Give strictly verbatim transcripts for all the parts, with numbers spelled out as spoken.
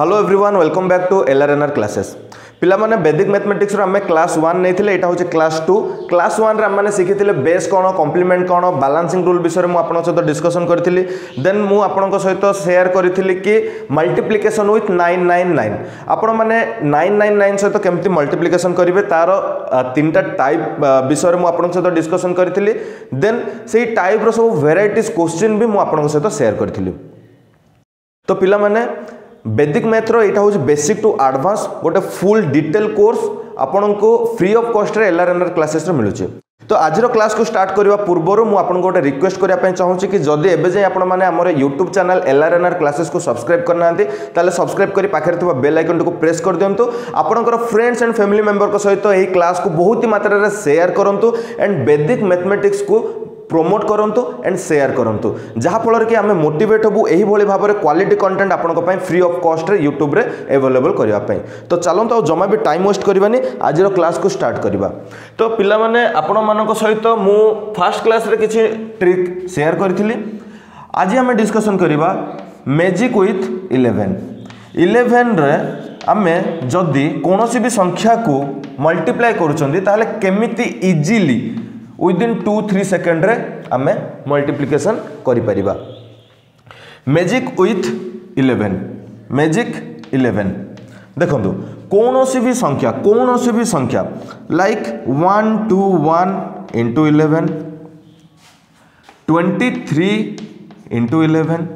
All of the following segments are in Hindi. Hello everyone welcome back to LRNR classes. पिलामाने वैदिक मैथमेटिक्स रो हमें क्लास वन नहीं थिले, एटा होचे क्लास टू। क्लास वन रे हमने शिखिथिले बेस कोन, कॉम्प्लीमेंट कोन, बैलेंसिंग रूल विषय में आपन सहित डिस्कशन करथिली। देन मु आपन सहित शेयर करथिली कि multiplication with nine nine nine, आपन माने नाइन नाइन नाइन सहित केमति मल्टीप्लिकेशन करिवे तार तीनटा टाइप विषय में आपन सहित डिस्कशन करथिली। देन सेही टाइप रो सब वेराइटीज क्वेश्चन भी मु आपन सहित शेयर करथिली। तो पिला माने वैदिक मैथ्र यहाँ हूँ बेसिक टू आडभांस गोटे फुल डिटेल कोर्स आपण को फ्री ऑफ कॉस्ट रे एलआरएनआर क्लासेस रे मिलुचे। तो आज क्लास को स्टार्ट करने पूर्व मुझे गोटे रिक्वेस्ट करने चाहिए कि जदि एबे जाए आपण माने हमर यूट्यूब चैनल एलआरएनआर क्लासेस को सब्सक्राइब करना ताले सब्सक्राइब करी पाखर थवा बेल आइकन को प्रेस कर दियंतु। आपनकर फ्रेंड्स एंड फैमिली मेंबर को सहित यही क्लास को बहुत ही मात्रा रे शेयर करंतु एंड वैदिक मैथमेटिक्स को प्रमोट करंतु एंड शेयर करंतु, जहाँफल कि आम मोटिवेट हूँ यही भाव में क्वालिटी कंटेंट आपंपाई फ्री ऑफ कॉस्ट रे यूट्यूब रे अवेलेबल करने। तो चलत आज जमा भी टाइम वेस्ट करवानी, आज क्लास को स्टार्ट करवा। तो पिला माने आपण मानक सहित मु फर्स्ट क्लास रे किछि ट्रिक शेयर करी। आज आम डिस्कशन करवा मैजिक विथ इलेवेन। इलेवेन रे आम जदि कौन भी संख्या को मल्टीप्लाई करुँचे केमिति easily within two three second रे आमे मल्टीप्लिकेशन करी परिबा। Magic with eleven, magic eleven देखंतु कोनोसी भी संख्या, कोनोसी भी संख्या like one two one into eleven, twenty three into eleven,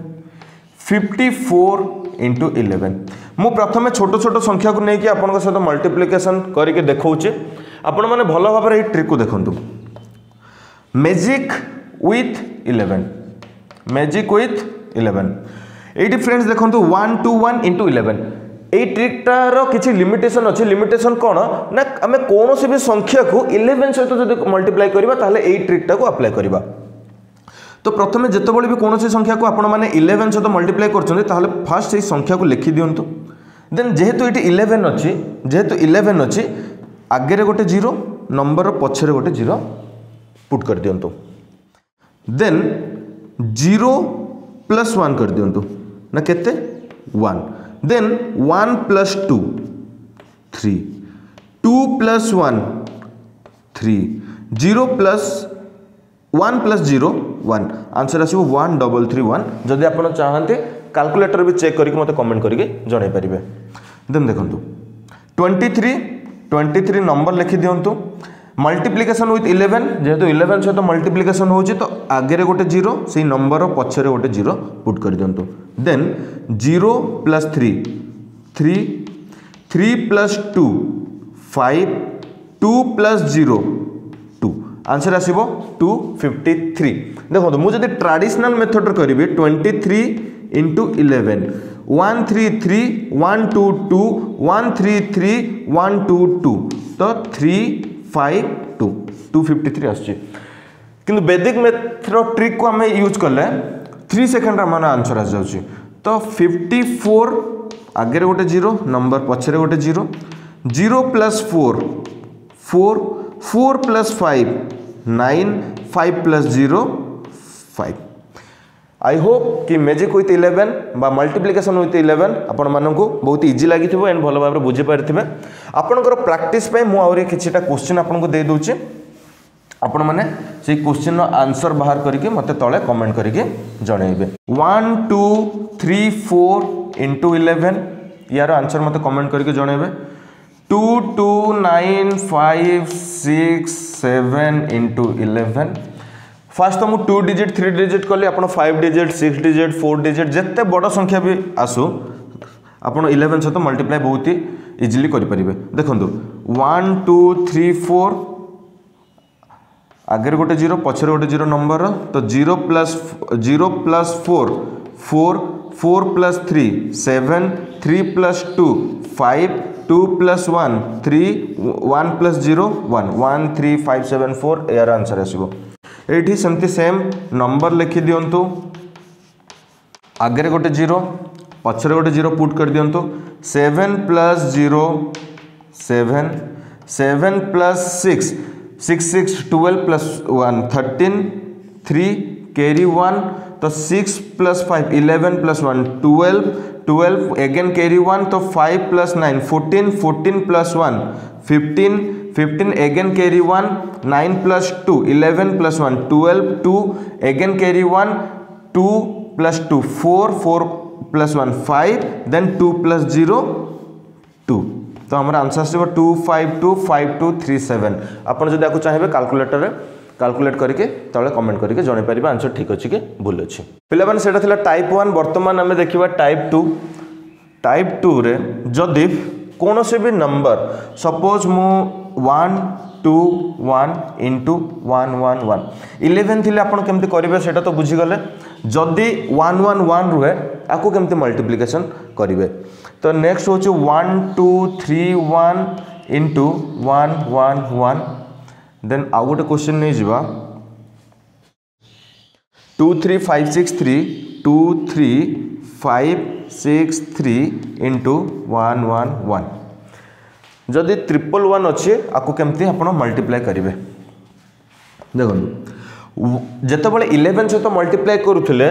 fifty four into eleven. मु प्रथमे छोट छोट संख्या को लेकिन आपन सहित मल्टीप्लिकेशन करके देखाऊे, आपण मैंने भल भाव में ट्रिक को देखंतु। Magic with eleven, magic with eleven ये फ्रेंड्स देखो one two one into eleven. ये ट्रिकटार किसी लिमिटेसन अच्छे। लिमिटेसन कौन ना आम कौन से भी संख्या को इलेवेन सहित तो जब मल्टीप्लाई करवा ताहले ये ट्रिकटा को अप्लाई करवा। तो प्रथम जितेबाला भी कौन संख्या को आपण मैंने इलेवेन सहित तो मल्टीप्लाई कर फास्ट से संख्या को लिखि दिंतु। देन जेहेतु ये इलेवेन अच्छी, जेहेतु इलेवेन अच्छी आगे गोटे जीरो नंबर पछे गोटे जीरो पुट कर दिंतु। देन जीरो प्लस वन कर दिंतु ना केते one. Then one plus two three, two plus one three, zero plus one plus zero one. Answer आस वन डबल थ्री वन। जदि आप चाहते कैलकुलेटर भी चेक करके मत कमेंट करके जन पारे। देन देखु twenty three, twenty three number लिखि दिंतु। मल्टीप्लिकेशन विथ इलेवेन, जेहेतु इलेवेन सहित मल्टीप्लिकेशन हो तो आगे गोटे जीरो से नंबर पक्ष गोटे जीरो पुट कर दिंतु। Then zero plus three three, three plus two five, two plus zero two. Answer आस टू फिफ्टी थ्री। देखो मुझे ट्रेडिशनल मेथड करी twenty three into eleven, one three three one two two, one three three one two two, तो three five two two fifty three आसु। वैदिक मैथ्र ट्रिक को हमें यूज कले थ्री सेकेंड मान आंसर आ जाऊँ। तो फिफ्टी फोर आगे गोटे जीरो नंबर पछे गोटे zero, zero plus four four, four plus five nine, five plus zero five. I hope कि मैजिक विथ इलेवेन बा मल्टीप्लिकेशन विथ इलेवेन आपण मानकू बहुत इजी लगी एंड भल भाव बुझी पारे। आपणकर प्राक्टिस मुझे किछिटा क्वेश्चन आपको दे दूची, आपण मैंने से क्वेश्चन आंसर बाहर करके मत तले कमेंट करके जन। One two three four into eleven यार आंसर मत कमेंट करके जन। Two two nine five six seven into eleven. Fast तो मुझे टू डिजिट थ्री डिजिट कले आप five digit six digit four digit जिते बड़ संख्या भी आसू आप इलेवेन सहित मल्टीप्लाई बहुत ही इजिली करें। देखो वन टू थ्री फोर आगे गोटे जीरो पछे गोटे जीरो नंबर, तो zero plus zero plus four four, four plus three seven, three plus two five, two plus one three, one plus zero one, one three five seven four यार आंसर आसो। एठी सेमती सेम नंबर लिखि दिंतु, आगे गोटे जीरो पछे गोटे जीरो पुट कर दिंतु। Seven plus zero seven, seven plus six six six, twelve plus one thirteen, three carry one, तो six plus five eleven plus one twelve twelve again carry one तो five plus nine fourteen fourteen plus one fifteen fifteen again carry one nine plus two eleven plus one twelve two again carry one two plus two four four plus one five then two plus zero two तो हमारा आंसर से two five two five two three seven आपड़ जब आपको चाहिए कालकुलेटर कालकुलेट करके तले कमेंट करके जन पारे आंसर ठीक अच्छे कि भूल अच्छे पे मैंने टाइप वन बर्तमान आम देखा टाइप टू टाइप टू रे जदि कौन से भी नंबर सपोज मु one two one into one one one eleven थी आप केमती करेंगे से तो बुझीगले जदि वन वन वन रुहे आपको केमती मल्टीप्लिकेशन करेंगे तो नेक्स्ट हूँ one two three one into one one one then आउ गोटे क्वेश्चन नहीं जावा two three five six three two three five six three into one one one जदि ट्रिपल वन अच्छे आपको केमती आप मल्टीप्लाई करेंगे देखो जितेबाला इलेवेन सहित मल्टीप्लाई करुले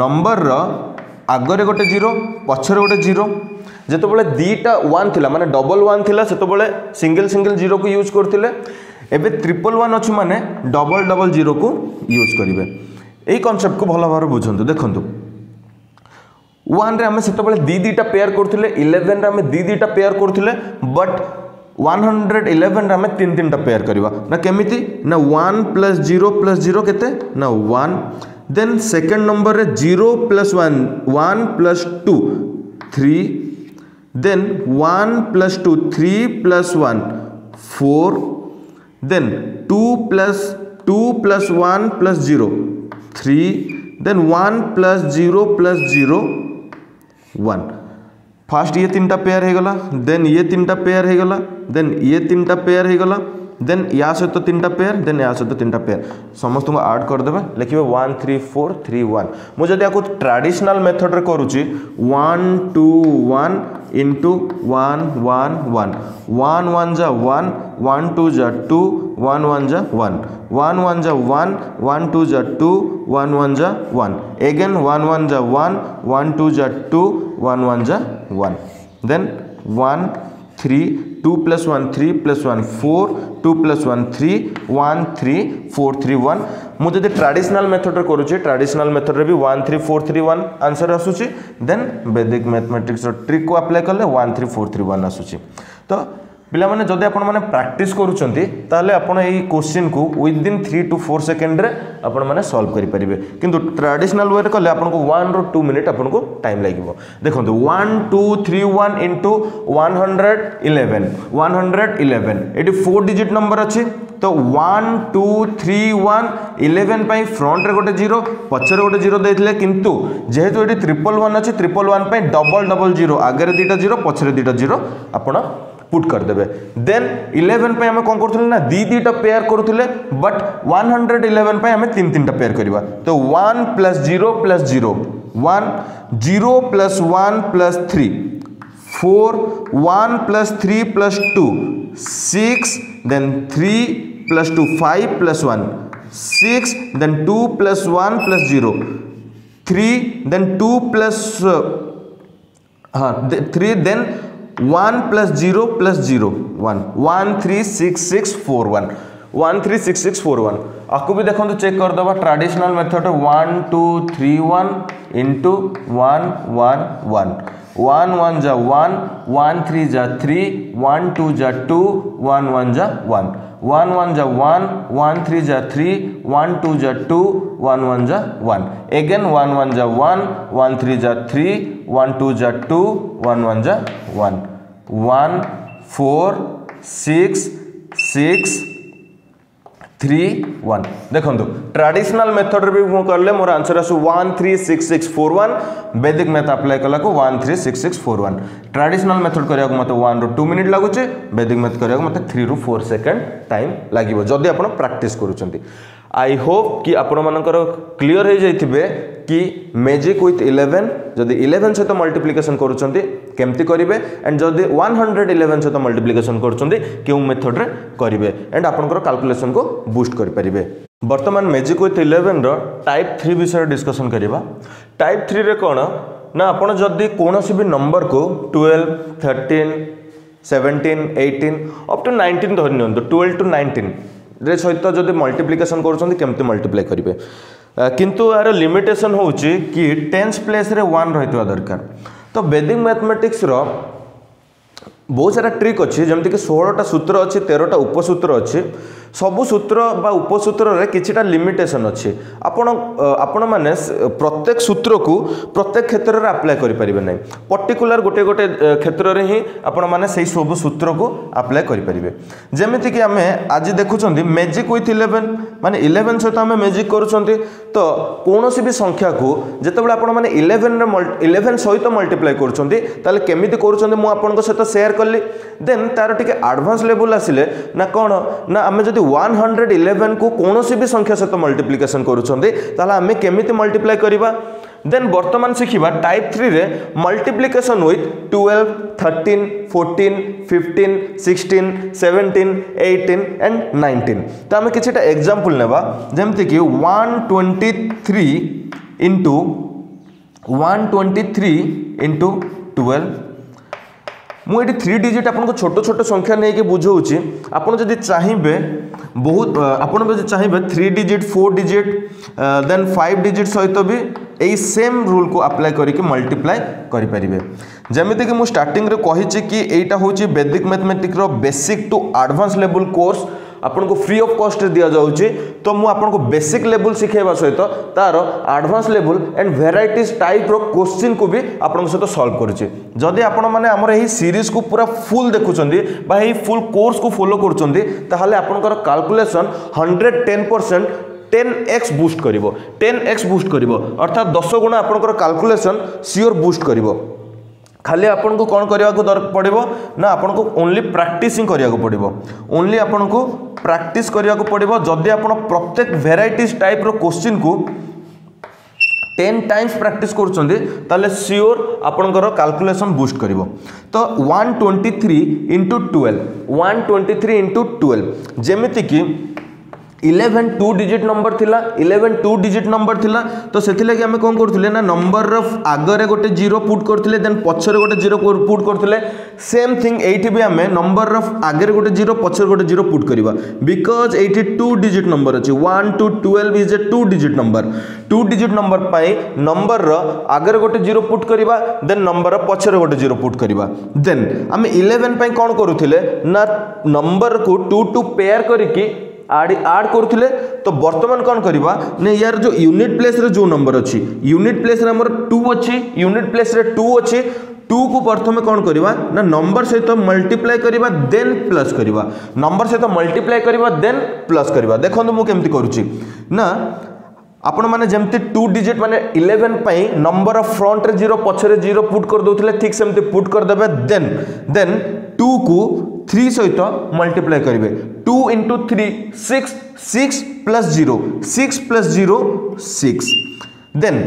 नंबर आगे गोटे जीरो पछर गोटे जीरो जितेबाला दीटा वन थिला माने डबल वन थिला सेतबेले सिंगल सिंगल जीरो को यूज करते एबे ट्रिपल वन अच्छे माने डबल डबल जीरो को यूज करेंगे यही कनसेप्ट को भल भाव बुझंतु देखंतु वन रे आम से दी दीटा पेयर करुले इलेवेन आम दी दीटा पेयर करुले बट वन हंड्रेड इलेवेन आम तीन तीन टा पेयर करवा ना केमिति ना one plus zero plus zero केते ना वन देन सेकेंड नंबर रे zero plus one one plus two three then one plus two three plus one four then two plus two plus one plus zero three then one plus zero plus zero one fast ये तीन टा पेयर हो गला देन ये तीन टा पेयर हो गला देन ये तीन टा पेयर हो गला देन या सहित तीन टा पेयर देन या सहित तीन टा पेयर समस्त को ऐड करदे लिखे one three four three one मुझे आपको ट्रेडिशनल मेथड रे करूची one two one into one one one one one जा वन वन टू जा टू वन वन जा वन वन वन जा वन वन टू जा टू वन वन जा वन एगेन वन वन जा वन वन टू जा टू वन वन जा one then one three two plus one three plus one four to plus one three one three four three one मुझे ट्रेडिशनल मेथड रे करूची ट्रेडिशनल मेथड रे भी one three four three one answer आसूची देन वैदिक मैथमेटिक्स ट्रिक को अप्लाई कले one three four three one आसूची तो पिला माने जदि आपण माने प्रैक्टिस करूचंती ताले आपण एई क्वेश्चन को within three two four second रे आपण माने सॉल्व करि परिबे किंतु ट्रेडिशनल वे रे कले आपण को वन रो टू मिनिट आपण को टाइम लागिबो देखंतु one two three one into one hundred eleven one hundred eleven एटी फोर डिजिट नंबर अछि तो one two three one eleven पाई फ्रंट रे गोटे जीरो पछर गोटे जीरो देथिले किंतु जेहेतु एटी ट्रिपल वन अछि ट्रिपल वन पाई डबल डबल जीरो आगे दीटा जीरो पछर दीटा जीरो आपण पुट कर देबे देन इलेवन पे हमें कौन करथले ना दी दीटा पेयर करथले बट वन हंड्रेड इलेवन पे हमें तीन तीन टा पेयर करबा तो one plus zero plus zero one zero plus one plus three four one plus three plus two six then three plus two five plus one six then two plus one plus zero three then two plus हाँ three then one plus zero plus zero one one three six six four one one three six six four one आपको भी देखो चेक करदे traditional method one two three one into one one one one one जा वन वन थ्री जा थ्री वन टू जा टू वन वन जा वन वन वन जा वन वन थ्री जा थ्री वन टू जा टू वन वन जा वन एगेन वन वन जा वन वन थ्री जा थ्री वन टू जा टू वन वन जा one one four six six three one देखो ट्रेडिशनल मेथड भी मुझे कले मोर आंसर आसू one three six six four one वैदिक मैथ अप्लाई कला को one three six six four one traditional method करिया को मत वन रु टू मिनिट लगुचे वैदिक मैथ करिया को मत थ्री रु फोर सेकेंड टाइम लगे जदि आप प्राक्टिस करुँच आई होप कि आपण मानकर क्लियर हो जाइथिबे कि मैजिक विथ इलेवेन जदि इलेवेन सहित मल्टीप्लिकेशन करुँच केमती करेंगे एंड जदि वन हंड्रेड इलेवेन सहित मल्टीप्लिकेशन करुँच क्यों मेथड रे करेंगे एंड आपनकर कैलकुलेशन को बूस्ट करेंगे। बर्तमान magic with eleven type three विषय डिस्कसन करिबा। टाइप थ्री रे कोन ना आपण जदि कोनोसी भी नंबर को twelve thirteen seventeen eighteen up to nineteen धरि नंद ट्वेल्व टू नाइंटीन रे सहित जदि मल्टीप्लिकेशन करछन केमते मल्टीप्लाई करिवे, किंतु यार लिमिटेशन होउची कि टेंस प्लेस रे वन रहितवा दरकार। तो वैदिक मैथमेटिक्स रो बहुत सारा ट्रिक अच्छे जमती कि सोलहटा सूत्र अच्छे तेरहटा उपसूत्र अच्छे सबू सूत्र बा उपसूत्र रे किछिटा लिमिटेशन अच्छे आपण आपण माने प्रत्येक सूत्र को प्रत्येक क्षेत्र रे अप्लाई करि परिबे नै, पर्टिकुलर गोटे गोटे क्षेत्र रे ही आपण माने सेही सबू सूत्र को अप्लाई करि परिबे। जेमिति कि आमे आज देखु छथि मैजिक विथ इलेवेन माने इलेवेन सहित आमे मैजिक करू छथि। तो कोनोसी भी संख्या को जेतेबेला आपण माने इलेवेन रे इलेवेन सहित मल्टीप्लाई करू छथि ताले केमिति करू छथि मु आपण को सहित शेयर करली। देन तार टिके एडवांस लेवल आसिले ना कोन ना आमे जदि वन हंड्रेड इलेवन को कोनोसी भी संख्या सहित मल्टीप्लिकेशन करूछंदे ताला आमे केमिति मल्टीप्लाई करिबा। देन वर्तमान सिखिबा टाइप थ्री रे multiplication with twelve thirteen fourteen fifteen sixteen seventeen eighteen and nineteen. तो आमे किछिटा एग्जांपल नेबा जेमति कि one twenty three into one twenty three into twelve मुझे थ्री डिजिट आपको छोट छोट संख्या नहीं बुझाऊँ। आपड़ जब चाहिए बहुत आपड़ी चाहिए three digit four digit then five digit सहित भी यही सेम रूल को अप्लाई करके मल्टीप्लाई करें। जमीती कि स्टार्टिंग रे कही कि यहाँ हूँ वैदिक mathematics basic to advance level course आपको फ्री ऑफ कॉस्ट दि जाऊँगी। तो मुझे बेसिक लेवल शिखेवा सहित तार advance level and varieties type रो क्वेश्चन को भी आपन सहित सॉल्व करुचे। जदि आपण माने हमर एही सीरीज को पूरा फुल देखुचंदी बा एही फुल कोर्स को फॉलो करुचंदी ताहाले आपनकर calculation hundred ten percent ten X boost करिवो टेन एक्स बूस्ट करिवो अर्थात दस गुणा आपनकर कैलकुलेशन सियोर बूस्ट करिवो। खाली आपन को कौन करने को दरकार पड़ो ना आपन को ओनली प्रैक्टिसिंग करने को पड़ो ओनली आपन को प्रैक्टिस करने को पड़ो। जदि आपन प्रत्येक वेराइटीज टाइप रो क्वेश्चन को टेन टाइम्स प्रैक्टिस करूछंदी ताले सियोर आपनकर कैलकुलेशन बूस्ट करिवो। तो one twenty three into twelve one twenty three into twelve जेमिति कि इलेवेन टू डिजिट नंबर थिला इलेवेन टू डिजिट नंबर थिला तो सेथिलागि आमे कोन करथिले ना नंबर रो आगरे गोटे जीरो पुट करथिले देन पछरे गोटे जीरो पुट करथिले। सेम थिंग एठी भी आमे नंबर रो आगरे गोटे जीरो पछरे गोटे जीरो पुट करबा बिकॉज़ एठी टू डिजिट नंबर अछि one two twelve is a two digit number. Two digit number पई नंबर रो आगरे गोटे जीरो पुट करबा देन नंबर रो पछरे गोटे जीरो पुट करबा। देन आमे इलेवेन पई कोन करूथिले ना नंबर को टू टू पेयर करके आड आड करूथिले। तो बर्तमान कौन करवा ने यार जो यूनिट प्लेस रे जो नंबर अच्छी यूनिट प्लेस रे हमर टू अच्छी यूनिट प्लेस रे टू अच्छी टू को प्रथम कौन करवा ना नंबर सहित मल्टीप्लाई करवा देन प्लस करवा नंबर सहित मल्टीप्लाई करवा देन प्लस करवा। देखंतु मु केमति करूची ना आपण माने जेमती टू डिजिट माने इलेवेन पई नंबर ऑफ फ्रंट रे जीरो पछरे जीरो पुट कर दोथिले ठीक सेमती पुट कर देबे। देन देन टू को थ्री सहित मल्टीप्लाई करेंगे two into three six six plus zero six plus zero six. Then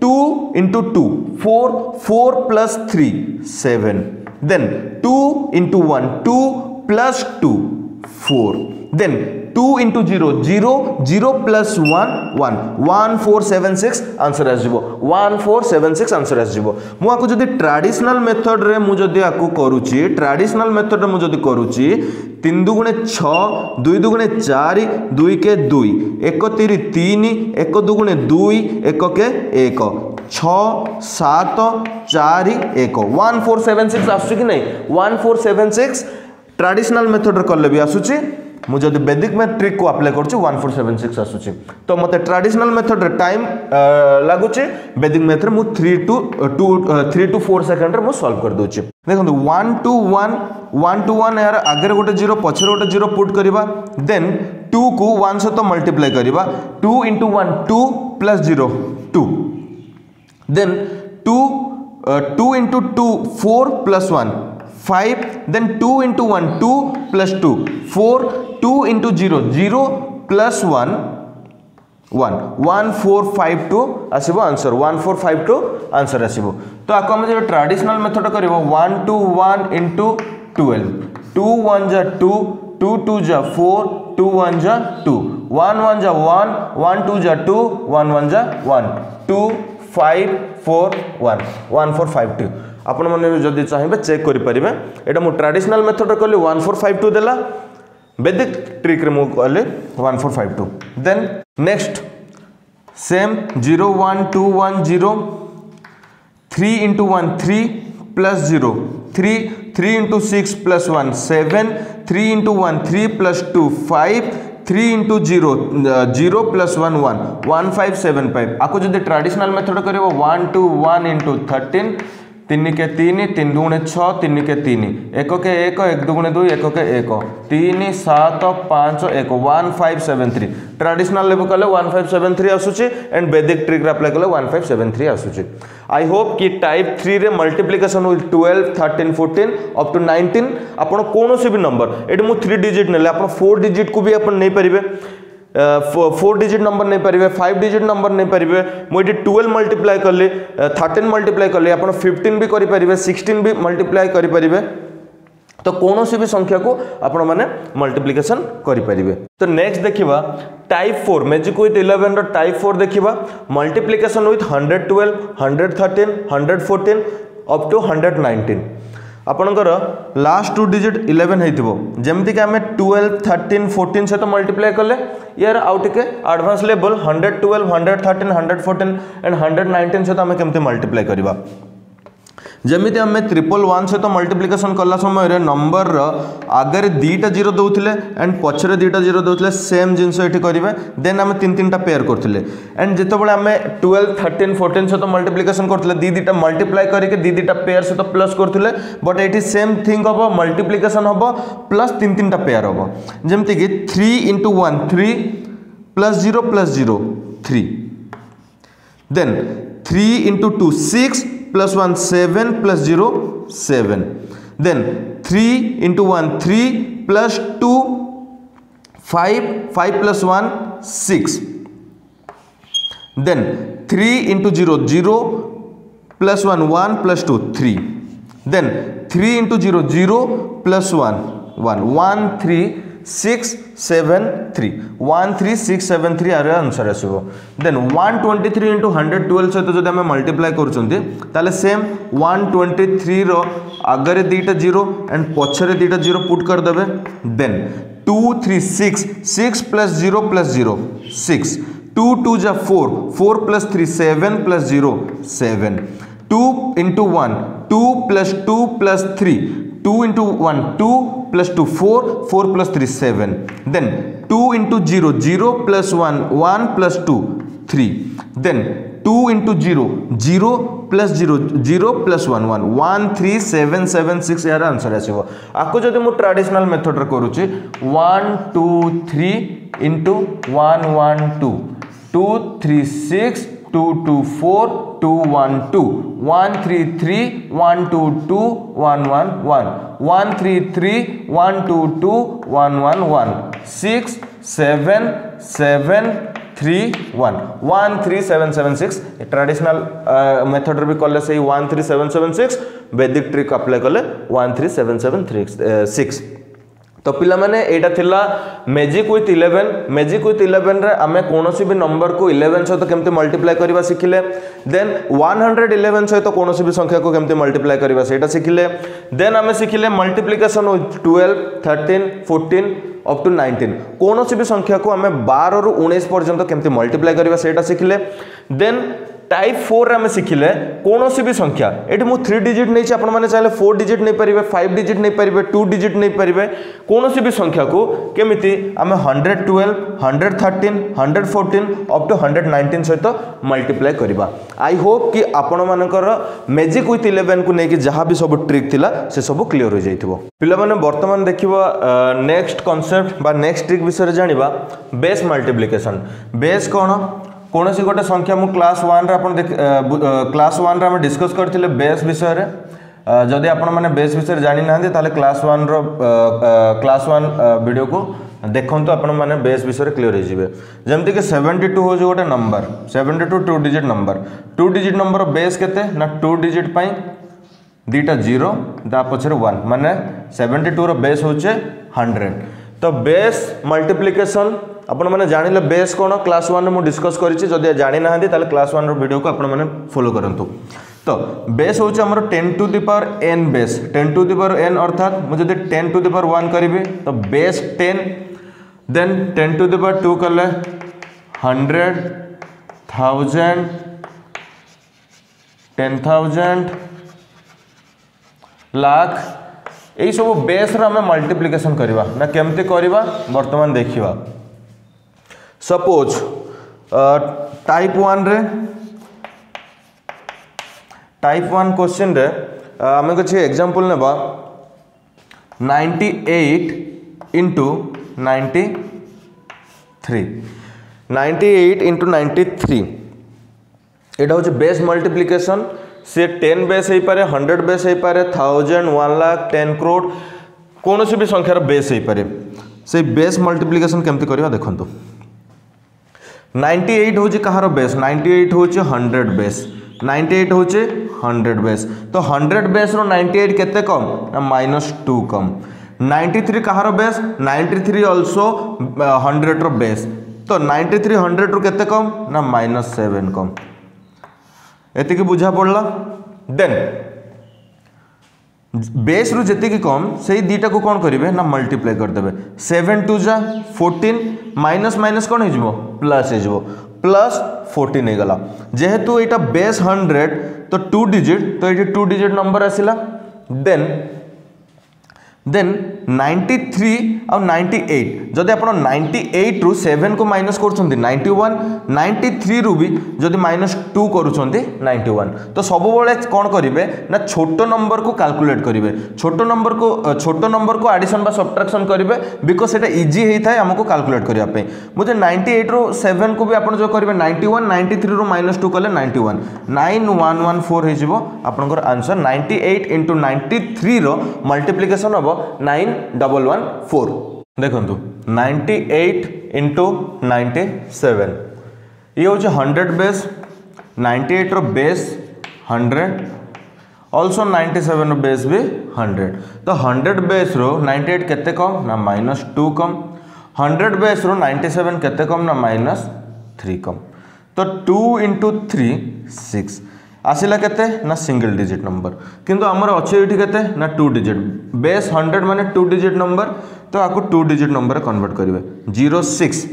two into two four four plus three seven. Then two into one two plus two four. Then two into zero zero zero plus one one one four seven six answer आसो one four seven six answer आसो। मुझे जब ट्रेडिशनल मेथड रे मुझे करुच्ची ट्रेडिशनल मेथड रे मुझे करुच्ची तीन दुगुणे छः दुई दुगुणे चार दुई के दुई एक तीन तीन एक दुगुणे दुई एक के एक छः सात चार एक वन फोर सेवेन सिक्स आसू कि नहीं one four seven six traditional method रे कले भी आसूची। मुझे जब वैदिक में ट्रिक को अप्लाई करूँ वन फोर सेवेन सिक्स आसूँ। तो मत ट्रेडिशनल मेथड रे टाइम लगुच वैदिक मेथड मु three two two three two four second रे सॉल्व कर दूँ। देखो one two one one two one यार आगे गोटे जीरो पचर गोटे जीरो पुट करवा देन टू को वन सहित मल्टीप्लाई करवा two into one two plus zero two. Then two two into two four plus one five. Then two into one two plus two four two into zero zero plus one one one four five two आसो answer one four five two answer आसो। तो आपको आम जो ट्रेडिशनल मेथड कर one two one into twelve two one जा टू टू टू जा फोर टू वन जा टू वन वन जा वन, वन टू जा टू, वन वन जा one, two five four one, one four five two. आपण मैंने जदि चाहिए चेक करें, यहाँ मुझे ट्रेडिशनल मेथड कली वन फोर फाइव टू देला, बेदिक ट्रिक्रे मुझे कली one four five two. Then next same zero one two one zero, three into one three plus zero, three three into six plus one seven, three into one three plus two five, three into zero zero plus one one, one five seven five. आपको जो ट्रेडिशनल मेथड कर one two one into thirteen, तीन के तीन, तीन दुगुणे छः, तीन के तीन, एक के एक, एक दुगुणे दुई, एक के एक, तीन सात पाँच एक, one five seven three. Traditional level कले वन फाइव सेवेन थ्री आसूची एंड बेदिक ट्रिक अप्लाई कले वन फाइव सेवेन थ्री आसूची। आई होप कि टाइप थ्री रे multiplication with twelve thirteen fourteen up to nineteen आपड़ कौन भी नंबर ये मुझे थ्री डिजिट ने फोर डिजिट को भी आपन नहीं पारे, फोर डिजिट नंबर नहीं पारे, फाइव डिजिट नंबर नहीं पारे, मुझे ट्वेल्व मल्टीप्लाई कली, थर्टीन मल्टीप्लाई कली, आप फिफ्टीन भी करें, सिक्सटीन भी मल्टीप्लाई करें, तो कौन सी भी संख्या को आपण मैंने मल्टीप्लिकेशन करें। तो नेक्स्ट देखा type four magic with eleven type four देखा multiplication with hundred twelve hundred thirteen hundred fourteen up to hundred nineteen. आपणकर लास्ट टू डिजिट इलेवेन होमती आम ट्वेल्व थर्टीन फोर्टीन सहित मल्टीप्लाई कले, यार आउट के advance level hundred twelve hundred thirteen hundred fourteen and hundred nineteen सहित आम केमती मल्टीप्लाई करवा। जमी आम ट्रिपल वन सहित मल्टीप्लिकेसन कला समय नंबर आगे दुईटा जीरो दौले एंड पछरे दुईटा जीरो दौले सेम जिनस ये करेंगे। देन आम तीन तीन टा पेयर करते एंड जितेबाला आम ट्वेल्व थर्टीन फोर्टीन सहित मल्टीप्लिकेसन करते दी दुटा मल्टीप्लाई करके दी दुटा पेयर सहित प्लस करते, बट ये सेम थिंग हम मल्टीप्लिकेसन हम प्लस तीन तीन टा पेयर हम जमती कि three into one three plus zero plus zero three, then three into two six plus one seven plus zero seven, then three into one three plus two five five plus one six, then three into zero zero plus one one plus two three, then three into zero zero plus one one one three six seven three, one three six seven three are answer आसो। Then one twenty three into hundred twelve सहित जब आम मल्टीप्लाई करें सेम वन ट्वेंटी थ्री रगे दुईटा जीरो एंड पछरे दुईटा जीरो पुट करदे, then two three six six plus zero plus zero six, two two जा four four plus three seven plus zero seven, two into one two plus two plus three, two into one two plus two four four plus three seven, then two into zero zero plus one one plus two three, then two into zero zero plus zero zero plus one one one three seven seven six यार आंसर आसो। आपको जो मुझे ट्रेडिशनल मेथड करुच्ची one two three into one one two, two three six two two four two one two, one three three one two two one one one, one three three one two two one one one, six seven seven three one one three seven seven six. Traditional method भी कले से one three seven seven six, Vedic trick apply कले one three seven seven three six. तो पिला माने एटा थिला magic with eleven, magic with eleven रे आमे कोनोसी भी नंबर को इलेवेन सहित केमते मल्टीप्लाई करबा सिखिले, देन वन हंड्रेड इलेवन सहित कोनोसी भी संख्या को केमते मल्टीप्लाई करबा सेटा सिखिले। देन आमे सिखिले multiplication with twelve thirteen fourteen up to nineteen, कोनोसी भी संख्या को आमे बारह रु उन्नीस पर्यंत केमते मल्टीप्लाई करबा सेटा सिखिले। देन टाइप फोर रे आम शिखिले कौन सी भी संख्या, ये मुझे थ्री डिजिट नहीं चाहिए, आपने चाहिए फोर डिजिट नहीं पारे, फाइव डिजिट नहीं पारे, टू डिजिट नहीं पारे, कौन सी भी संख्या को केमिति आम hundred twelve hundred thirteen hundred fourteen up to hundred nineteen सहित मल्टीप्लाई करवा। आई होप कि आपण मानकर मैजिक विथ इलेवेन को लेकिन जहाँ भी सब ट्रिक थिला से सब क्लीयर हो जाइथिबो। पिला माने वर्तमान देखिबा नेक्स्ट कॉन्सेप्ट बा नेक्स्ट ट्रिक विषय जानिबा बेस मल्टीप्लिकेशन। बेस कोन कौन सी गोटे संख्या मुझे क्लास वन क्लास वन रे डिस्कस करते बेस विषय में, जदि आपने बेस विषय जानी ना तो क्लास वन रो क्लास वन वीडियो को देखते आपने बेस विषय क्लियर होते। जमती कि सेवेन्टी टू हूँ गोटे number, seventy two two digit number, two digit number base के ना टू डिजिट पाई दुटा जीरो पचर वन, माने सेवेन्टी टू रो बेस होचे हंड्रेड। तो बेस मल्टीप्लिकेशन आपने जानिले बेस कौन क्लास वन मुझे डिस्कस करी जाणी ना क्लास वन वीडियो को आपने फॉलो करंतु। तो बेस हूँ आमर ten to the power n base ten to the power n अर्थात मुझे ten to the power one करी तो base ten then ten to the power two कले hundred thousand ten thousand lakh यही सब बेस रे मल्टीप्लिकेशन करवा ना केमती करवा बर्तमान देखा। सपोज टाइप वन रे टाइप वन क्वेश्चन रे आम किसी एग्जांपल नेबा ninety eight into ninety three ninety eight into ninety three यहाँ हूँ बेस मल्टीप्लिकेशन सी टेन बेस हो पारे हंड्रेड बेस हो पारे thousand one lakh ten crore कौन सी भी संख्यार बेस हो पारे से बेस मल्टीप्लिकेशन केमती करवा देखंतु। नाइंटी एट हूँ कहार बेस नाइंटी एट हूँ हंड्रेड बेस नाइंटी एट हूँ हंड्रेड बेस तो हंड्रेड बेस रो नाइंटी एट केते कम ना माइनस टू कम। नाइंटी थ्री कहार base ninety three also hundred रो बेस तो नाइंटी थ्री हंड्रेड रो केते कम ना माइनस सेवेन कम एति बुझा पड़ला। देन बेस रु जी कम से दीटा को कौन करेंगे ना मल्टीप्लाई करदे सेवेन टू जा फोर्टीन माइनस माइनस कौन हो प्लस हो प्लस फोर्टीन होगा जेहेतु यहाँ बेस हंड्रेड तो टू डिजिट तो ये टू डिजिट नंबर आसला। देन देन नाइंटी थ्री आउ नाइंटी एट जदि आप नाइंटी एट रु सेवेन को माइनस कर नाइंटी वन नाइंटी थ्री रु भी जदि माइनस टू करुँच नाइंटी वन तो सब बड़े कौन करेंगे ना छोट नंबर को कैलकुलेट करेंगे छोट नंबर को छोट नंबर को एडिशन बा सब्ट्रैक्शन करेंगे बिकज से इजी होता है आमको कैलकुलेट करने मुझे नाइंटी एट रु सेवेन को भी आप जो करेंगे नाइंटी वन नाइंटी थ्री रु माइनस टू कले ninety one nine one one four हो आपंकर answer ninety eight into ninety three multiplication हम नाइन डबल वन फोर देखो ninety eight into ninety seven ये हूँ हंड्रेड बेस नाइंटी एट रो base hundred also ninety seven रो बेस भी हंड्रेड तो हंड्रेड बेस रो नाइंटी एट केते कम ना माइनस टू कम हंड्रेड बेस रो नाइंटी सेवेन केते कम ना माइनस थ्री कम तो टू इंटू थ्री सिक्स आसिला केते ना सिंगल डिजिट नंबर किंतु आमर अच्छे ये केते ना टू डिजिट बेस हंड्रेड माने टू डिजिट नंबर तो आपको टू डिजिट नंबर कन्वर्ट करेंगे जीरो सिक्स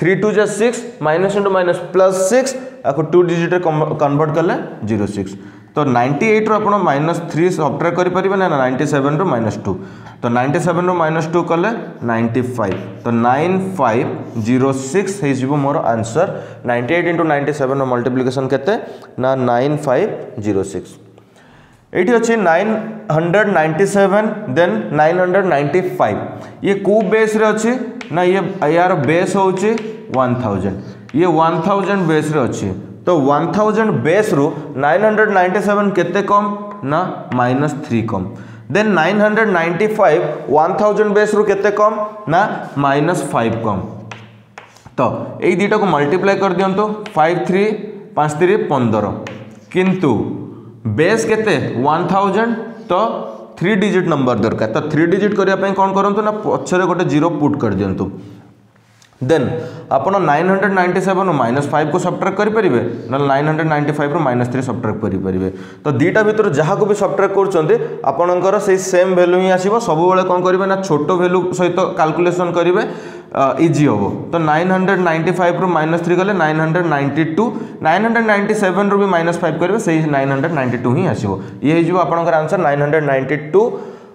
थ्री टू जा six minus into minus plus six आपको टू डिजिट कन्वर्ट कले जीरो सिक्स तो नाइंटी एट रो आप माइनस थ्री सब्ट्रैक्ट करेंगे ना नाइंटी सेवेन रो माइनस टू तो नाइंटी सेवेन रो माइनस टू कले नाइंटी फाइव तो नाइन फाइव जीरो सिक्स हो मोर answer ninety eight into ninety seven रो मल्टीप्लिकेशन केते ना नाइन फाइव जीरो सिक्स ये अच्छे nine hundred ninety seven then nine hundred ninety five ये कौ बेस रे अच्छी ना ये यार बेस हूँ वन थाउजेंड ये वन थाउजेंड बेस रे अच्छी तो वन थाउजेंड बेस रु नाइन हंड्रेड नाइंटी सेवन केते कम ना माइनस थ्री कम then nine hundred ninety five one thousand base रु केते कम ना माइनस फाइव कम तो यही दीटा को मल्टीप्लाई कर दियंतो फाइव थ्री पाँच थ्री पंदर किंतु बेस केते वन थाउजेंड तो थ्री डिजिट नंबर दरकार तो थ्री डिजिट करने कौन करूँ ना पछरे गोटे जीरो पुट कर दियंतो देन आपनो nine hundred ninety seven minus five को सब्ट्रैक्ट करेंगे ना नाइन हंड्रेड नाइंटी फाइव रो माइनस थ्री सब्ट्रैक्ट करेंगे तो दीटा भितर जहाँ को भी सब्ट्रैक्ट कर सेम वैल्यू ही आसो सब बेले कौन करेंगे ना छोट वैल्यू सहित कैलकुलेशन करेंगे इजी हम तो नाइन हंड्रेड नाइंटी फाइव रो माइनस थ्री गले nine hundred ninety two nine hundred ninety seven रो भी माइनस फाइव करेंगे से नाइन हंड्रेड नाइंटी टू ही आसो ये हो आपनकर answer nine hundred ninety two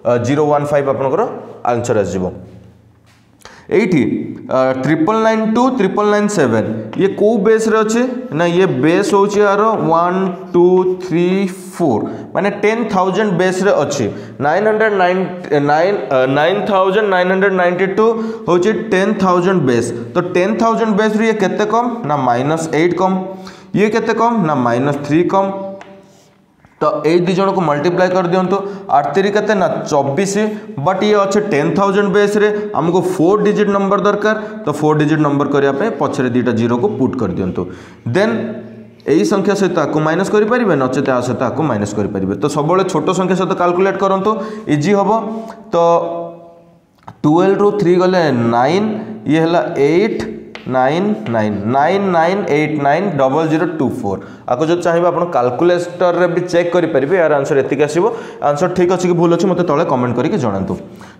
zero one five आपनकर आंसर आसो eighty triple nine two triple nine seven ये कौ बेस रे अच्छे ना ये बेस हूँ यार वन टू थ्री फोर माने टेन थाउजेंड बेस रे अच्छे nine hundred nine nine nine thousand nine hundred ninety two हूँ टेन थाउजेंड बेस तो टेन थाउजेंड बेस रे ये केते कम ना माइनस एट कम ये केते कम ना माइनस थ्री कम तो यही दुई जन को मल्टीप्लाई कर दिंतु आठ तीन के ना चौबीस बट ये अच्छे टेन थाउजेंड बेस रे आमको फोर डिजिट नंबर दरकार तो फोर डिजिट नंबर करने पचर दुईटा जीरो को पुट कर दिंतु देन यही संख्या सहित आपको माइनस करेंगे नचेत या सहित आपको माइनस करेंगे तो सब बड़े छोट संख्या सहित कैलकुलेट करूँ इजी हम तो ट्वेल्व रु थ्री गले नाइन ये है eight nine nine nine nine eight nine double zero two four. आपको जो चाहिए आप कैलकुलेटर रे भी चेक करि परिबे। यार आंसर एतिक आसीबो। आंसर ठीक अछि कि भूल अछि मते तळे कमेंट करिके जणांतु।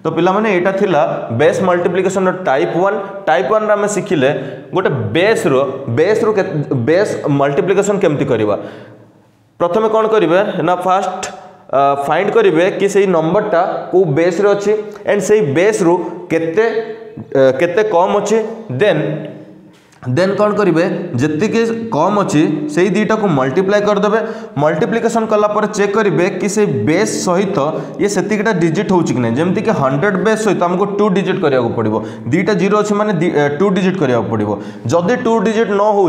तो पिला माने एटा थिला बेस मल्टीप्लिकेशन रो टाइप वन। टाइप वन रा में सिखिले गोटे बेस रो बेस रो बेस मल्टीप्लिकेशन केमति करबा। प्रथमे कोन करिवे ना फर्स्ट फाइंड करिवे कि सेही नंबरटा को बेस रे अछि एंड सेही बेस रो केते केते कम अच्छे देन देन कौन करेंगे जितक कम अच्छी से दुईटा को मल्टीप्लाई करदे। मल्टीप्लिकेसन कलापर चेक करेंगे कि से बेस सहित ये सेटा डिजिट हो कि नहीं। जमीक हंड्रेड बेस सहित आमको टू डिजिट करा पड़ो। दुईटा जीरो अच्छे मानते टू डिजिट करा पड़ो। जदि टू डिजिट न हो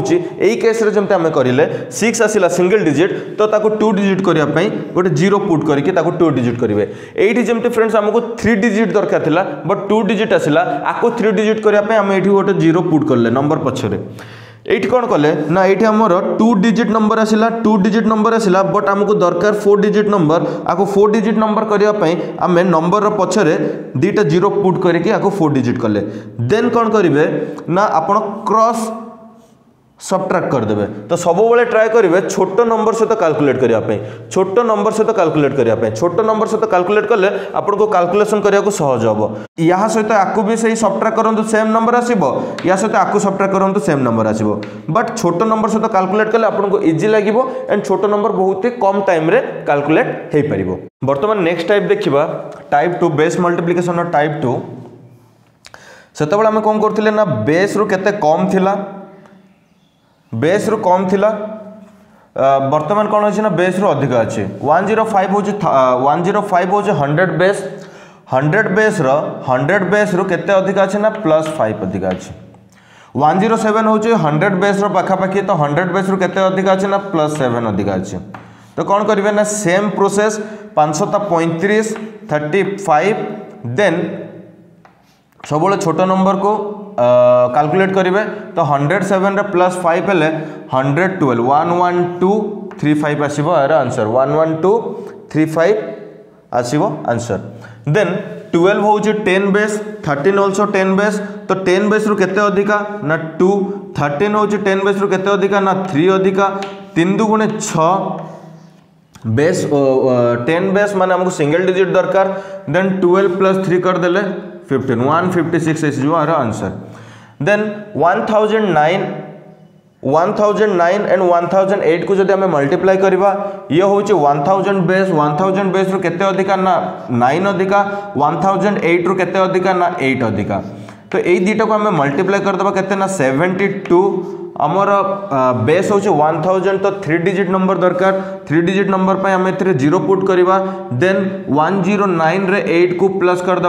केस्रे जमी आम करें सिक्स आसला सिंगल डिजिट तो टू डिजिट करने गोटे जीरो पुट करके टू डिजिट करेंगे। ये जमी फ्रेंड्स आमको थ्री डिजिट दरकार था बट टू डिजिट आसला आपको थ्री डिजिट करने आम ये गोटे जीरो पुट कले नंबर पक्ष। एठी कौन कले ना ये आमर टू डिजिट नंबर आसला टू डिजिट नंबर आसला बट आमको दरकार फोर डिजिट नंबर। आपको फोर डिजिट नंबर करने आम नंबर पछरे दुईटा जीरो पुट करके फोर डिजिट कले। देन कौन करेंगे ना आप क्रॉस सबट्रैक्ट करदे। तो सब बेले ट्राए करेंगे छोट नंबर सहित कैलकुलेट करने। छोट नंबर सहित कैलकुलेट करने छोट नंबर सहित कैलकुलेट कले आपको कैलकुलेशन करने को सहज हो। या सहित आपको भी सही सबट्रैक्ट करूँ सेम नंबर आसब। या सहित आपको सबट्रैक्ट करूँ सेम नंबर आसब बट छोट नंबर सहित कैलकुलेट कले आपको इजी लगे एंड छोट नंबर बहुत ही कम टाइम रे कैलकुलेट हो पार। बर्तमान नेक्स्ट टाइप देखा type two base multiplication. Type two से आम कौन करते ना बेस रु केते कम थिला बेस रु कम थिला। बर्तमान कौन अच्छे ना बेस रु अधिक अच्छे। वन जीरो फाइव हूँ वन जीरो फाइव हूँ हंड्रेड बेस। हंड्रेड बेस रो हंड्रेड बेस रु केते अधिक अच्छे ना प्लस फाइव अधिक अच्छे। वन जीरो सेवेन हूँ हंड्रेड बेस रो पाखापाखि तो हंड्रेड बेस रु केते अधिक अच्छे ना प्लस सेवेन अधिक अच्छे। तो कौन करेंगे ना सेम प्रोसेस पाँच सौ पैंतीस थर्टी फाइव देन सब छोट नंबर को कैलकुलेट करेंगे। तो हंड्रेड सेवेन रे प्लस फाइव है hundred twelve one one two three five आसव। यार answer one one two three five आसव आंसर। देन ट्वेल्व हूँ ten base thirteen also ten base. तो टेन बेस रु केते अधिका ना टू। थर्टीन हूँ टेन बेस रु केते अधिका ना थ्री अधिका। तीन दु गुणे छ बेस टेन बेस माने हमको सिंगल डिजिट दरकार। देन ट्वेल्व प्लस थ्री कर देले फिफ्टीन वन फिफ्टी सिक्स इसजो आर answer. Then one thousand nine one thousand nine and one thousand eight को जब आम मल्टीप्लाई करवा ये हूँ one thousand base. One thousand base रु केते अधिका ना नाइन अधिका। वन थाउजेंड एट रु केते अधिका ना एट अधिका। तो यही दुईटा को आम मल्टीप्लाई करदे केते ना सेवेन्टी टू। आमर बेस हूँ वन थाउजेंड तो थ्री डिजिट नंबर दरकार। थ्री डिजिट नंबर पर आम ए जीरो पुट करवा। देन वन जीरो नाइन रे एट को प्लस करदे।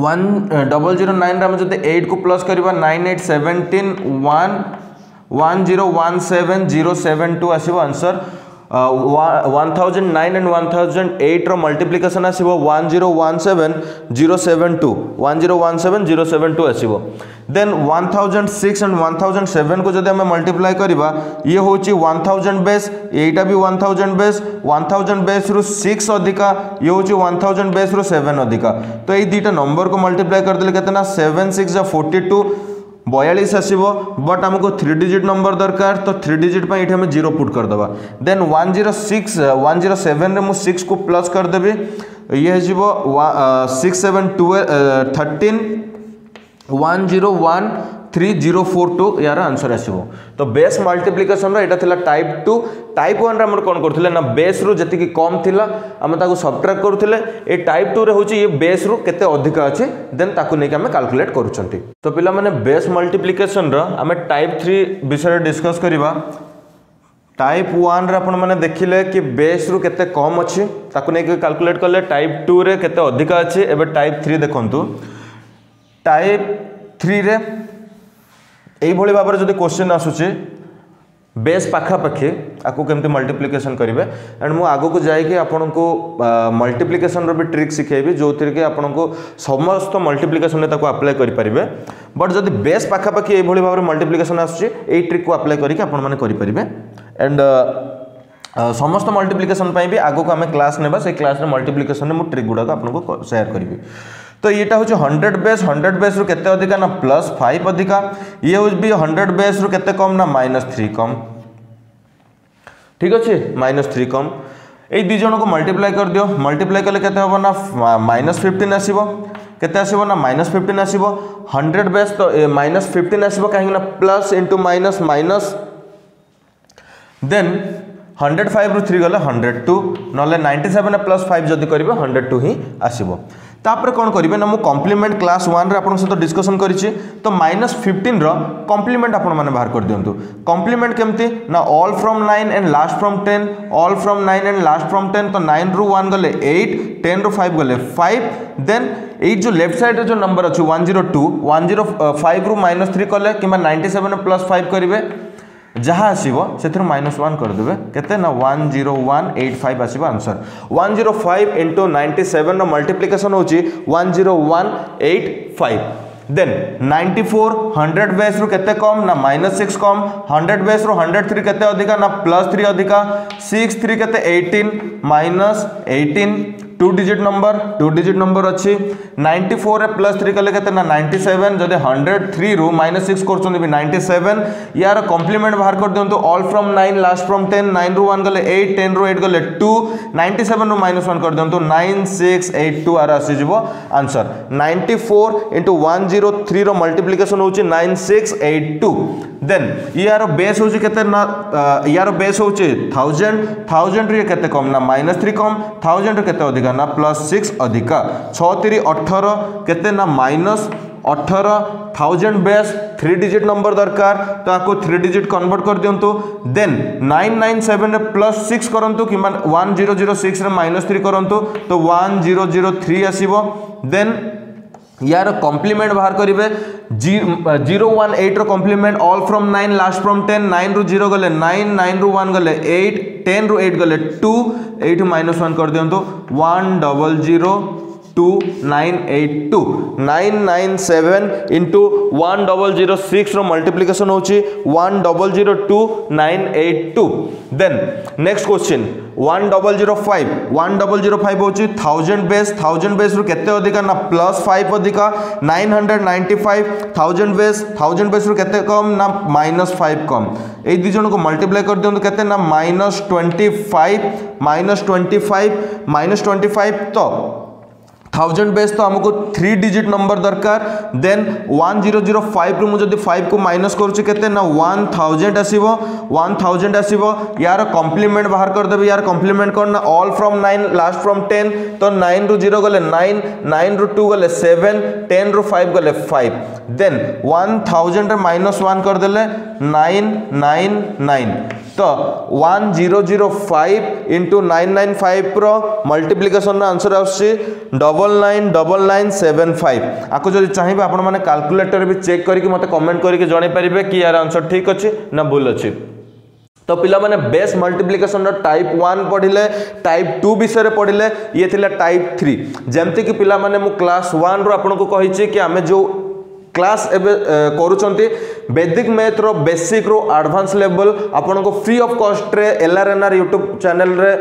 वन डबल जीरो नाइन आम जो एट को प्लस करवा nine eight seventeen one one zero one seven zero seven two आसव answer. One thousand nine and one thousand eight रो मल्टीप्लिकेशन आसव one zero one seven zero seven two one zero one seven zero seven two आसव। Then one thousand six and one thousand seven को जब आम मल्टीप्लाई करवा ये हूँ वन थाउजेंड बेस। यहाँ भी one thousand base. One thousand base रु सिक्स अधिका ये हूँ वन थाउजेंड बेस रु सेवेन अधिका। तो ये दुईटा नंबर को मल्टीप्लाई करदे कितना सेवेन सिक्स फोर्टी टू बयालीस आसव बट आमको थ्री डिजिट नंबर दरकार। तो थ्री डिजिट पर ये आम जीरो पुट करदे। Then one zero six one zero seven रे मुझे सिक्स को प्लस करदेवि ये six seven twelve thirteen one zero one three zero four two यार आंसर आसव। तो बेस मल्टीप्लिकेशन यहाँ था टाइप टू। टाइप वन आम कौन करते ना बेस रु जी कम थी आम सबट्रैक्ट करूले। ये टाइप टू रे हूँ ये बेस रु केते अधिक अच्छे देन ताकू नहीं आम कैलकुलेट करूँ। तो पिला माने बेस मल्टीप्लिकेशन आम टाइप थ्री विषय डिस्कस करवा। टाइप वन आपने देखिले कि बेस रु केते कम अच्छी ताकू नहीं कैलकुलेट कले। टाइप टू रे केते अधिक अच्छे। एबे टाइप थ्री देखंतु। टाइप थ्री रे एई भली भाव में जो क्वेश्चन आसुचे बेस पाखापाखि आपको केमती मल्टीप्लिकेशन करेंगे एंड मु आग को जापनको मल्टीप्लिकेशन भी ट्रिक शिखेबी जो थी कि आपको समस्त मल्टीप्लिकेशन आप्लाय करेंगे। बट जब बेस पाखापाखि ये भाव में मल्टीप्लिकेशन आसूँ यही ट्रिक को आप्लाय करके आपेंगे एंड समस्त मल्टीप्लिकेशन भी आग को आम क्लास ने क्लास मल्टीप्लिकेशन में ट्रिक गुड़ाक आपको सेयार करी। तो ये हूँ हंड्रेड बेस हंड्रेड बेस रु केते अधिका ना प्लस फाइव अधिका ये हूँ भी हंड्रेड बेस रु केते कम ना माइनस थ्री कम। ठीक अच्छे माइनस थ्री कम ये दी जन को मल्टीप्लाई कर दियो मल्टीप्लाई कले के माइनस फिफ्टीन आसो केते आसो ना माइनस फिफ्टीन आसो हंड्रेड बेस तो माइनस फिफ्टीन आसो कहीं plus into minus minus then hundred five रु थ्री गले हंड्रेड टू ना नाइंटी सेवेन प्लस फाइव जब करेंगे हंड्रेड टू ही आसो। तापर कौन करेंगे ना मुझे कम्प्लीमेंट क्लास वन आपंक सहित डिस्कसन करी तो माइनस फिफ्टीन रम्प्लीमेंट आप बाहर कर दिंतु कम्प्लीमेंट केमती ना all from nine and last from ten all from nine and last from ten तो नाइन रु वन गले एट टेन रु फाइव गले फाइव देन एट जो लेफ्ट साइड जो नंबर अच्छे one zero two one zero five रु माइनस थ्री कले कि नाइंटी सेवेन प्लस फाइव करेंगे जहाँ आसो से माइनस वन करदे के one zero one eight five आसो answer one zero five into ninety seven multiplication होन zero one eight five then ninety four hundred base रु केते कम ना माइनस सिक्स कम हंड्रेड बेस रु हंड्रेड थ्री केते अधिका ना प्लस थ्री अधिका सिक्स थ्री केते eighteen minus eighteen two digit number two digit number अच्छी नाइंटी फोर रे प्लस थ्री कले के ना नाइंटी सेवेन जब हंड्रेड थ्री रु माइनस सिक्स कर नाइंटी सेवेन यार कम्प्लीमेंट बाहर कर दिंतु all from nine last from ten nine रु वन गले एट टेन रु एट गले टू नाइंटी सेवेन रु माइनस वन कर दिंतु नाइन सिक्स एट टू आर आसीज answer ninety four into one zero three रो मल्टीप्लिकेशन होउची nine six eight two then यार बेस होउची केते ना यार बेस होउची थाउजेंड थाउजेंड रे केते कम ना माइनस थ्री कम थाउजेंड रे केते ना प्लस सिक्स अधिका छतरी अठर के ना माइनस अठर thousand base three digit number दरकार तो आपको थ्री डिजिट कन्वर्ट कर दिंतु then nine nine seven plus six करूँ कि one zero zero six minus three करूँ तो वन जीरो जीरो थ्री आसो देन यार कम्प्लीमेंट बाहर करेंगे जी जीरो वन एट रो complement all from nine last from ten nine रु जीरो गले नाइन नाइन रु वन गले एट टेन रु एट गले टू एट माइनस वन कर दिंतु one double zero two nine eight two nine nine seven into one double zero six रो मल्टीप्लिकेशन होची one double zero two nine eight two then next question one double zero five one double zero five होची थाउजेंड बेस थाउजेंड बेस रु केते अधिका ना प्लस फाइव अधिका nine hundred ninety five thousand base thousand base रु केते कम ना माइनस फाइव कम ये दी जन को मल्टीप्लाई कर दिंतु केते ना minus twenty five minus twenty five minus twenty five तो थाउजेंड बेस तो हमको थ्री डिजिट नंबर दरकार then one zero zero five रु मुझे फाइव को माइनस करते ना वन थाउजेंड आसो वन थाउजेंड आसो यार कम्प्लीमेंट बाहर करदेवी यार कम्प्लीमेंट कौन ना all from nine last from ten तो नाइन रु जीरो गले नाइन नाइन रु टू गले सेवेन टेन रु फाइव गले five then one thousand minus one करदे नाइन नाइन नाइन तो one zero zero five into nine nine five रो मल्टीप्लिकेशन आंसर आसी double nine double nine seven five आपको जब चाहिए आपने कैलकुलेटर भी चेक करके मत कमेंट करके जन पारे कि यार आंसर ठीक अच्छे ना भूल अच्छे। तो पिला माने बेस मल्टीप्लिकेशन टाइप वन पढ़िले टाइप टू विषय पढ़िले ये थिला टाइप थ्री जमती कि पिला माने मु क्लास वन रो आपनको कहिछि कि आमे जो क्लास एबे करूछंती वैदिक मैथ रो बेसिक रो एडवांस लेवल आपनको फ्री ऑफ कॉस्ट रे एलआरएनआर यूट्यूब चैनल रे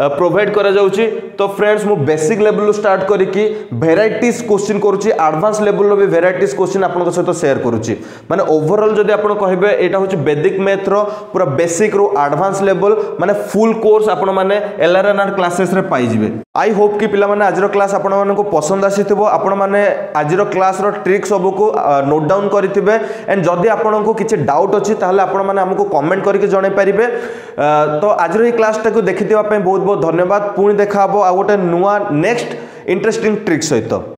प्रोवाइड करा जाउची। तो फ्रेंड्स मु बेसिक लेवल रो स्टार्ट करिकी वेराइटीज क्वेश्चन करूची एडवांस लेवल रो भी वेराइटीज क्वेश्चन आपनको सहित शेयर करूची माने ओवरऑल जदी आपण कहबे एटा होची वैदिक मैथ रो पूरा बेसिक रो एडवांस लेवल माने फुल कोर्स आपण माने एलआरएनआर क्लासेस रे पाई जिवे। आई होप कि पिला माने आज रो क्लास आपण मानको पसंद आसीथिबो आपण माने आज रो क्लास रो ट्रिक सब को नोट डाउन करिथिबे एंड जदी आपनको किछि डाउट अछि ताहले आपण माने हमको कमेंट करिके जणाई परिबे। तो आज रो ई क्लास टाको देखिथिबा पय बहुत धन्यवाद पुणी देखा आउ गोटे नुआ नेक्स्ट इंटरेस्टिंग ट्रिक सहित।